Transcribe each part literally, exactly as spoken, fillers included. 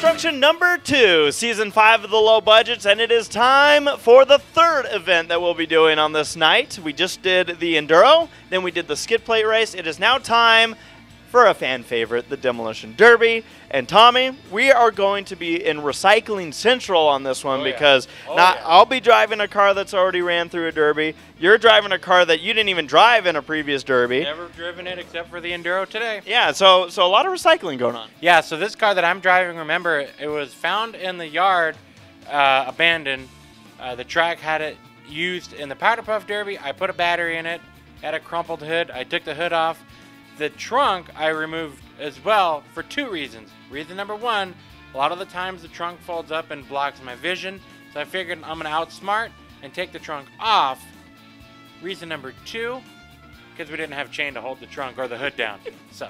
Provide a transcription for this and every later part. Destruction number two, season five of the Low Budgets, and it is time for the third event that we'll be doing on this night. We just did the Enduro, then we did the skid plate race. It is now time for a fan favorite, the Demolition Derby. And Tommy, we are going to be in Recycling Central on this one oh, because yeah. oh, not, yeah. I'll be driving a car that's already ran through a Derby. You're driving a car that you didn't even drive in a previous Derby. Never driven it except for the Enduro today. Yeah, so, so a lot of recycling going on. Yeah, so this car that I'm driving, remember, it was found in the yard, uh, abandoned. Uh, the track had it used in the Powderpuff Derby. I put a battery in it, had a crumpled hood. I took the hood off. The trunk I removed as well for two reasons. Reason number one, a lot of the times the trunk folds up and blocks my vision, so I figured I'm gonna outsmart and take the trunk off. Reason number two, because we didn't have a chain to hold the trunk or the hood down, so.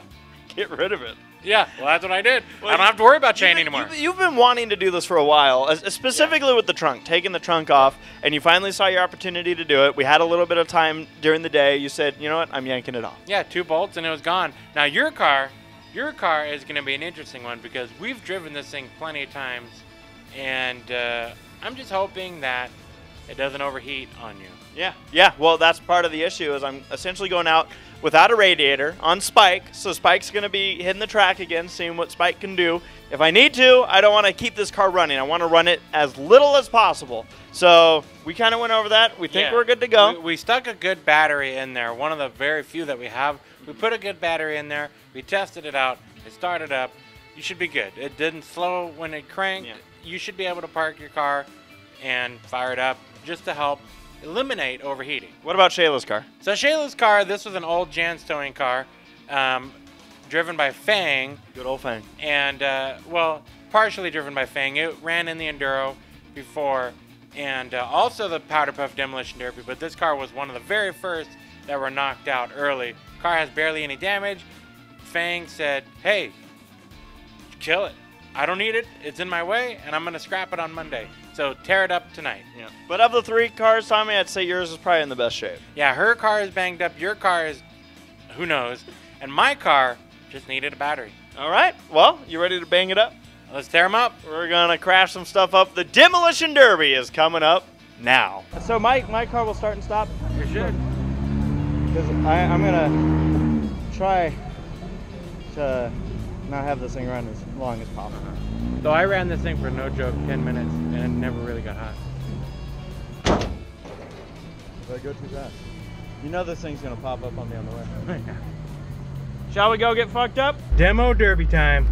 Get rid of it. Yeah, well, that's what I did. Well, I don't have to worry about chain you've been, anymore. You've been wanting to do this for a while, specifically yeah. with the trunk, taking the trunk off, and you finally saw your opportunity to do it. We had a little bit of time during the day. You said, you know what, I'm yanking it off. Yeah, two bolts, and it was gone. Now, your car, your car is going to be an interesting one because we've driven this thing plenty of times, and uh, I'm just hoping that it doesn't overheat on you. Yeah, yeah. Well, that's part of the issue is I'm essentially going out without a radiator on Spike. So Spike's going to be hitting the track again, seeing what Spike can do. If I need to, I don't want to keep this car running. I want to run it as little as possible. So we kind of went over that. We think yeah. we're good to go. We, we stuck a good battery in there, one of the very few that we have. We put a good battery in there. We tested it out. It started up. You should be good. It didn't slow when it cranked. Yeah. You should be able to park your car and fire it up just to help eliminate overheating. What about Shayla's car? So Shayla's car, this was an old Jan Stowing car, um, driven by Fang. Good old Fang. And, uh, well, partially driven by Fang. It ran in the Enduro before, and uh, also the Powderpuff Demolition Derby, but this car was one of the very first that were knocked out early. Car has barely any damage. Fang said, hey, kill it. I don't need it. It's in my way, and I'm going to scrap it on Monday. So tear it up tonight. Yeah. But of the three cars, Tommy, I'd say yours is probably in the best shape. Yeah, her car is banged up. Your car is, who knows. And my car just needed a battery. All right. Well, you ready to bang it up? Let's tear them up. We're going to crash some stuff up. The Demolition Derby is coming up now. So, Mike, my car will start and stop. You should. Because I'm going to try to not have this thing run as long as possible. So I ran this thing for no joke ten minutes and it never really got hot. Did I go too fast? You know this thing's gonna pop up on me on the way. Yeah. Shall we go get fucked up? Demo derby time.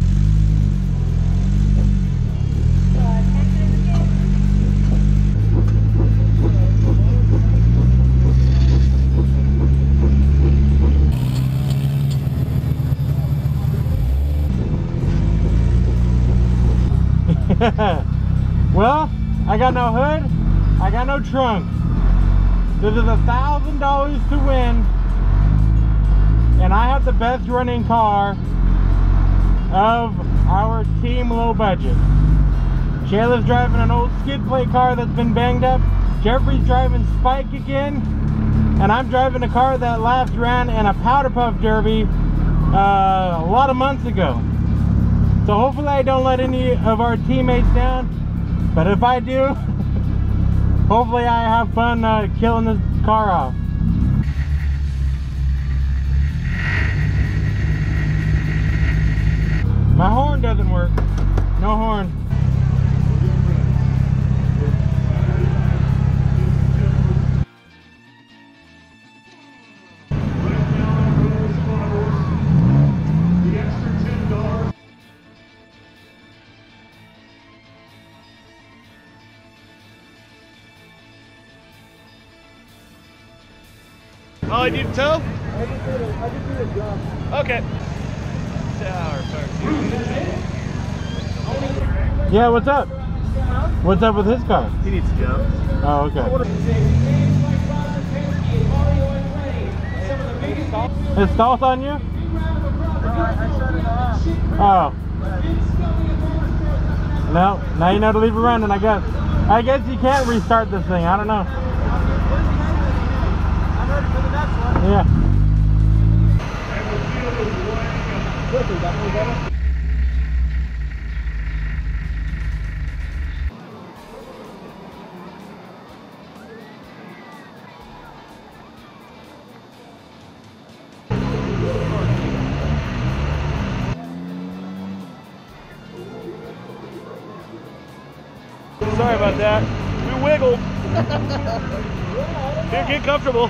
Well, I got no hood, I got no trunk. This is a thousand dollars to win, and I have the best running car of our team Low Budget. Shayla's driving an old skid plate car that's been banged up. Jeffrey's driving Spike again, and I'm driving a car that last ran in a Powderpuff Derby uh, a lot of months ago. So hopefully I don't let any of our teammates down, but if I do, hopefully I have fun uh, killing this car off. My horn doesn't work. No horn. Oh, I need to tow? I just did a, I just did a job. Okay. Yeah, what's up? What's up with his car? He needs to jump. Oh, okay. It stalls on you? Oh. No, now you know to leave it running, I guess. I guess you can't restart this thing, I don't know. Yeah. Sorry about that. We wiggled. Here, get comfortable.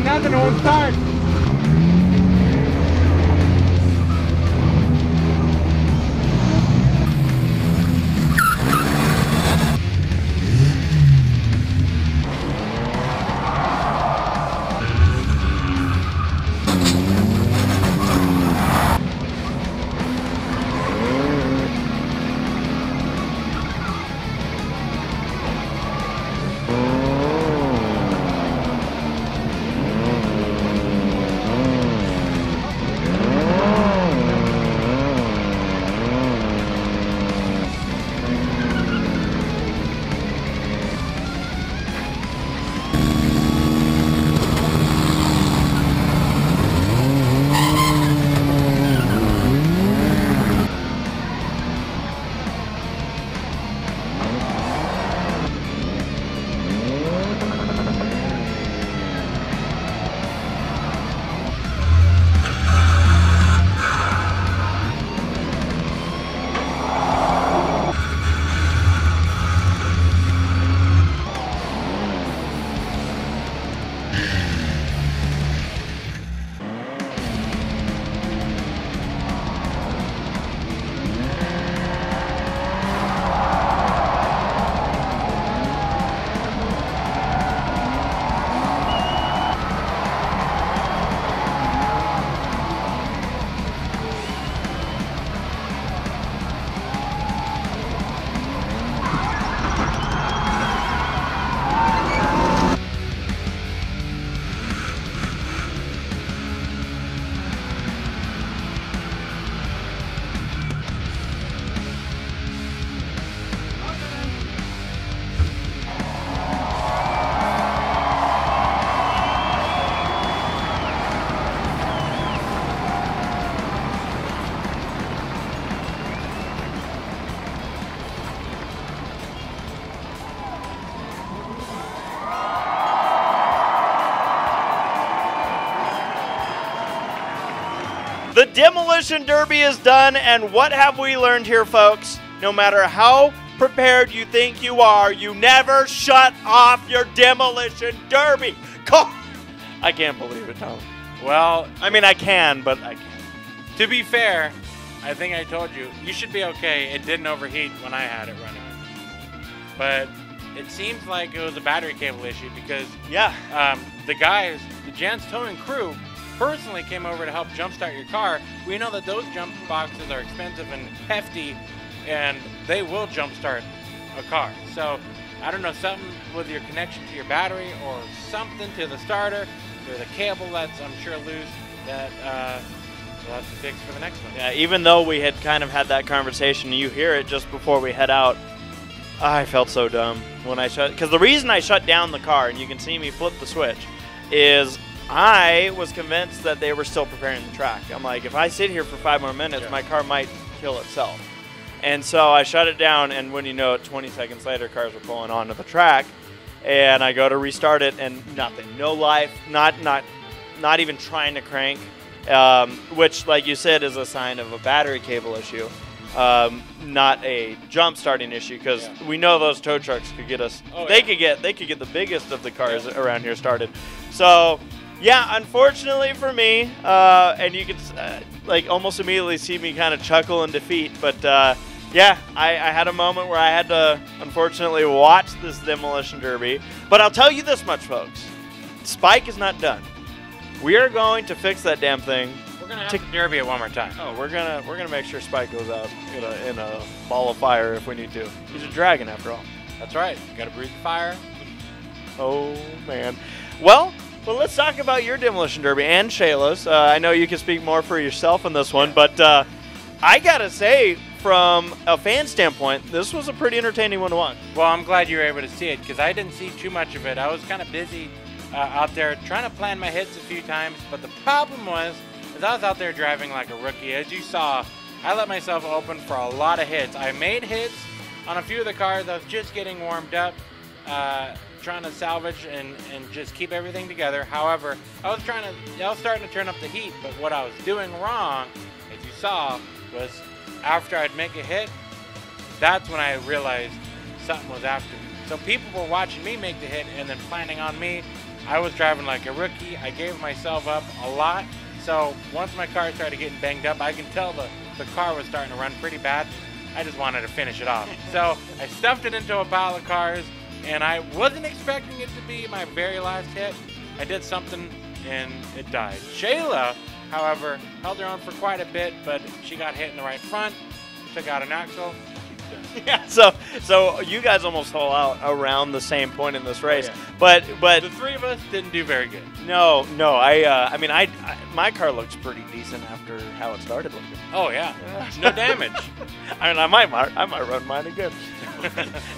Nothing on start. The Demolition Derby is done, and what have we learned here, folks? No matter how prepared you think you are, you never shut off your Demolition Derby. Call I can't believe it, Tom. Well, I mean, I can, but I can't. To be fair, I think I told you, you should be okay. It didn't overheat when I had it running. But it seems like it was a battery cable issue because yeah, um, the guys, the Jan Stowing crew, personally came over to help jumpstart your car. We know that those jump boxes are expensive and hefty, and they will jumpstart a car. So I don't know, something with your connection to your battery or something to the starter, or the cable that's, I'm sure, loose, that uh, we'll have to fix for the next one. Yeah, even though we had kind of had that conversation, you hear it just before we head out, I felt so dumb when I shut, because the reason I shut down the car, and you can see me flip the switch, is I was convinced that they were still preparing the track. I'm like, if I sit here for five more minutes, yeah, my car might kill itself. And so I shut it down, and when you know it, twenty seconds later, cars were pulling onto the track, and I go to restart it, and nothing, no life, not not, not even trying to crank, um, which, like you said, is a sign of a battery cable issue, um, not a jump starting issue, because yeah, we know those tow trucks could get us. Oh, they yeah. could get they could get the biggest of the cars yeah. around here started. So yeah, unfortunately for me, uh, and you can uh, like almost immediately see me kind of chuckle in defeat, but. Uh, Yeah, I, I had a moment where I had to, unfortunately, watch this Demolition Derby. But I'll tell you this much, folks. Spike is not done. We are going to fix that damn thing. We're going to have to derby it one more time. Oh, we're going to we're gonna make sure Spike goes out in a, in a ball of fire if we need to. He's a dragon, after all. That's right. You got to breathe fire. Oh, man. Well, well, let's talk about your Demolition Derby and Shayla's. Uh, I know you can speak more for yourself on this one, yeah, but uh, I got to say, from a fan standpoint, this was a pretty entertaining one to watch. Well, I'm glad you were able to see it because I didn't see too much of it. I was kind of busy uh, out there trying to plan my hits a few times, but the problem was is I was out there driving like a rookie. As you saw, I let myself open for a lot of hits. I made hits on a few of the cars. I was just getting warmed up, uh, trying to salvage and, and just keep everything together. However, I was, trying to, I was starting to turn up the heat, but what I was doing wrong, as you saw, was after I'd make a hit, that's when I realized something was after me. So people were watching me make the hit and then planning on me. I was driving like a rookie. I gave myself up a lot. So once my car started getting banged up, I can tell the, the car was starting to run pretty bad. I just wanted to finish it off. So I stuffed it into a pile of cars, and I wasn't expecting it to be my very last hit. I did something, and it died. Shayla, however, held her own for quite a bit, but she got hit in the right front, took out an axle. Yeah, so so you guys almost haul out around the same point in this race, oh, yeah. but but the three of us didn't do very good. No, no, I uh, I mean I, I my car looks pretty decent after how it started looking. Oh yeah, yeah. No damage. I mean I might I might run mine again.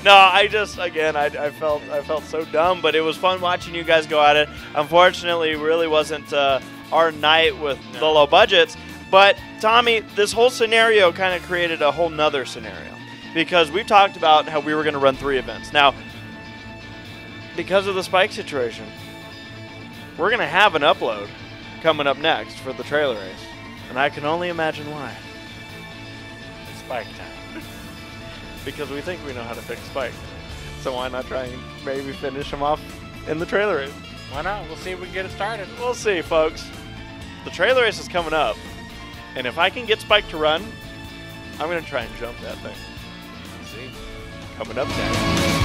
No, I just again I, I felt I felt so dumb, but it was fun watching you guys go at it. Unfortunately, it really wasn't Uh, our night with no. the low budgets, but Tommy, this whole scenario kind of created a whole nother scenario because we talked about how we were going to run three events. Now, because of the Spike situation, we're going to have an upload coming up next for the trailer race, and I can only imagine why. It's Spike time. Because we think we know how to fix Spike, so why not try and maybe finish him off in the trailer race? Why not? We'll see if we can get it started. We'll see, folks. The trailer race is coming up, and if I can get Spike to run, I'm going to try and jump that thing. See? Coming up next.